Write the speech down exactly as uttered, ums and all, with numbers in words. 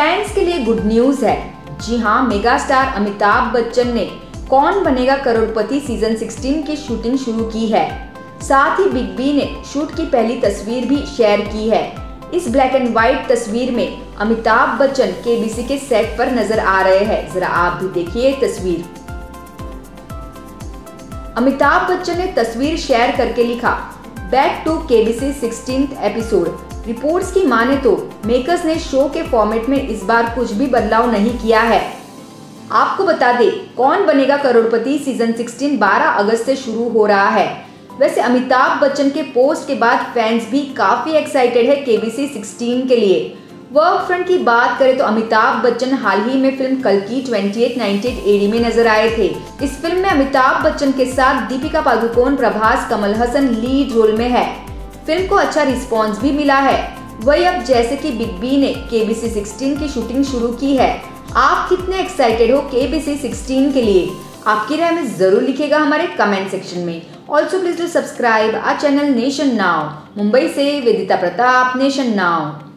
Fans के लिए good news है। जी हाँ, मेगा स्टार अमिताभ बच्चन ने कौन बनेगा करोड़पति सीजन सोलह की शूटिंग शुरू की है। साथ ही बिग बी ने शूट की पहली तस्वीर भी शेयर की है। इस ब्लैक एंड व्हाइट तस्वीर में अमिताभ बच्चन केबीसी के सेट पर नजर आ रहे हैं। जरा आप भी देखिए तस्वीर। अमिताभ बच्चन ने तस्वीर शेयर करके लिखा, बैक टू केबीसी सोलहवां एपिसोड। रिपोर्ट्स की माने तो मेकर्स ने शो के फॉर्मेट में इस बार कुछ भी बदलाव नहीं किया है। आपको बता दे, कौन बनेगा करोड़पति सीजन सोलह बारह अगस्त से शुरू हो रहा है। वैसे अमिताभ बच्चन के पोस्ट के बाद फैंस भी काफी एक्साइटेड है केबीसी सोलह के लिए। वर्क फ्रंट की बात करें तो अमिताभ बच्चन हाल ही में फिल्म कल्कि अट्ठाईस सौ अट्ठानवे एडी में नजर आए थे। इस फिल्म में अमिताभ बच्चन के साथ दीपिका पादुकोण, प्रभास, कमल हासन लीड रोल में है। फिल्म को अच्छा रिस्पॉन्स भी मिला है। वही अब जैसे कि बिग बी ने केबीसी सोलह की शूटिंग शुरू की है, आप कितने एक्साइटेड हो केबीसी सोलह के लिए? आपकी राय में जरूर लिखेगा हमारे कमेंट सेक्शन में। Also please to subscribe our channel nation now. Mumbai से वेदिता प्रताप, नेशन नाउ।